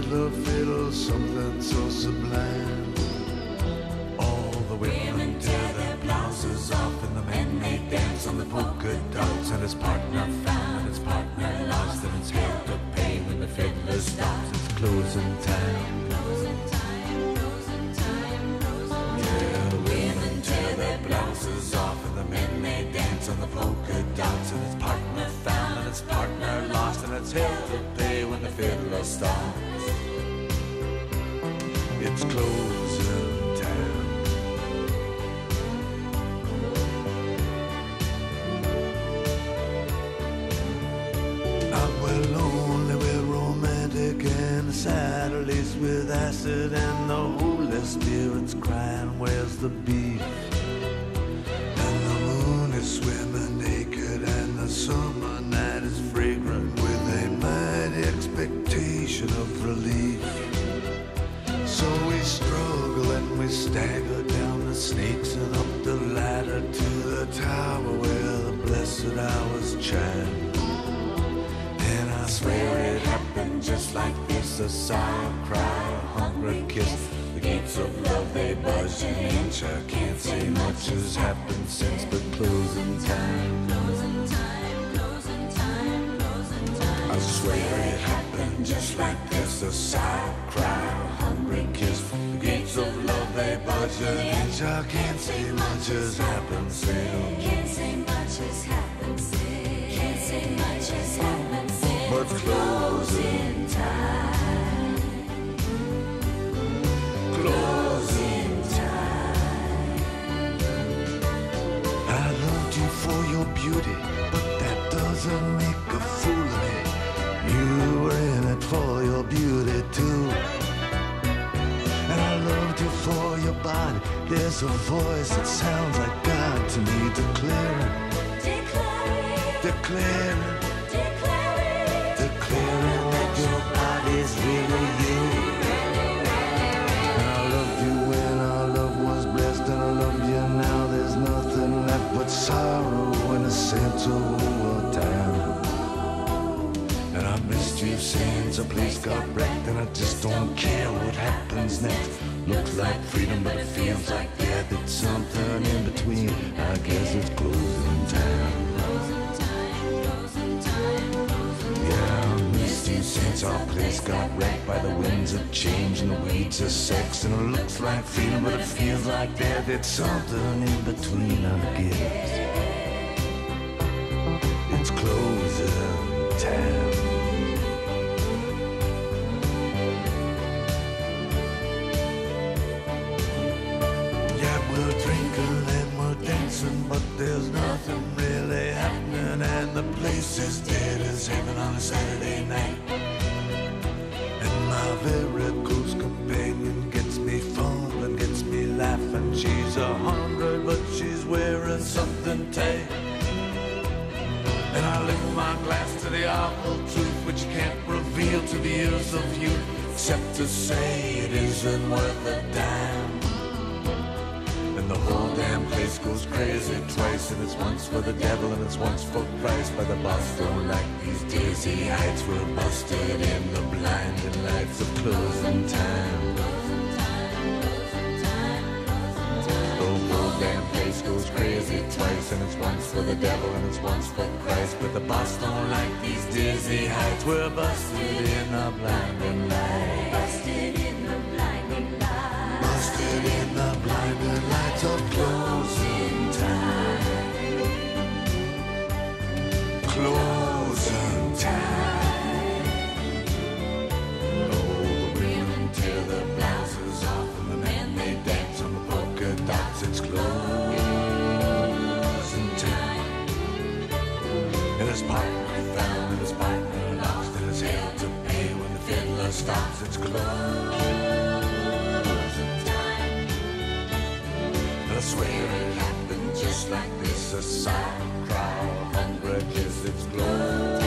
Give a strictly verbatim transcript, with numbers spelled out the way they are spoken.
fiddler fiddle something so sublime. All the women, women tear their blouses off, and the men they dance on the polka dots. And his partner found, and his partner lost, and it's hell to pay when the fiddler stops. It's closing time, closing time, closing time, closing time. Yeah, the women tear their blouses off, and the men they dance on the polka dots. And his partner found, and his partner lost, and it's hell to pay when the fiddler stops. It's closing time. I'm well lonely, we're romantic, and the Saturday's with acid, and the holy spirit's crying, where's the beef? And the moon is swimming naked, and the summer night is fragrant with a mighty expectation of relief. So we struggle and we stagger down the snakes and up the ladder to the tower where the blessed hours chime. And I swear it happened just like this, a sigh, a cry, a hungry kiss. The gates of love they budge an inch. I can't say much has happened since, but closing time, closing time, closing time, closing time. I swear it happened just like this, a sigh, a cry. The gates of love they budge an inch. I can't say much has happened since. Can't say much has happened since. Can't say much has happened since. But closing time. Closing time. I loved you for your beauty, but that doesn't make a fool of me. You were in it for your beauty too. For your body, there's a voice that sounds like God to me, declaring, declaring, declaring, declaring, declaring that your body's really you. And I loved you when our love was blessed, and I love you now. There's nothing left but sorrow and a sense of overtime. And I missed you since our place got wrecked, and I just don't care what happens next. Looks like freedom, but it feels like death. It's something in between. I guess it's closing time. Yeah, I missed you since our place got wrecked by the winds of change and the weeds of sex. And it looks like freedom, but it feels like death. It's something in between, I guess. It's closing time. But there's nothing really happening, and the place is dead as heaven on a Saturday night. And my very close companion gets me fun and gets me laughing. She's a hundred, but she's wearing something tight. And I lift my glass to the awful truth, which you can't reveal to the ears of youth, except to say it isn't worth a dime. And the whole damn place goes crazy twice, and it's once for the devil and it's once for Christ. By the boss don't like these dizzy heights. We're busted in the blinding lights of closing time. The whole damn place goes crazy twice, and it's once for the devil and it's once for Christ. But the boss don't like these dizzy heights. We're busted in the blinding lights. Busted in the blinding lights. Busted in the blinding lights. Of closing time, closing time. Oh, the women tear their blouses off, and the men they dance on the polka dots. It's closing time. And his partner found, and his partner lost, and his hell to pay when the fiddler stops. It's closing. I swear it happened just like this, a sigh, a cry, a hungry kiss, it's glory.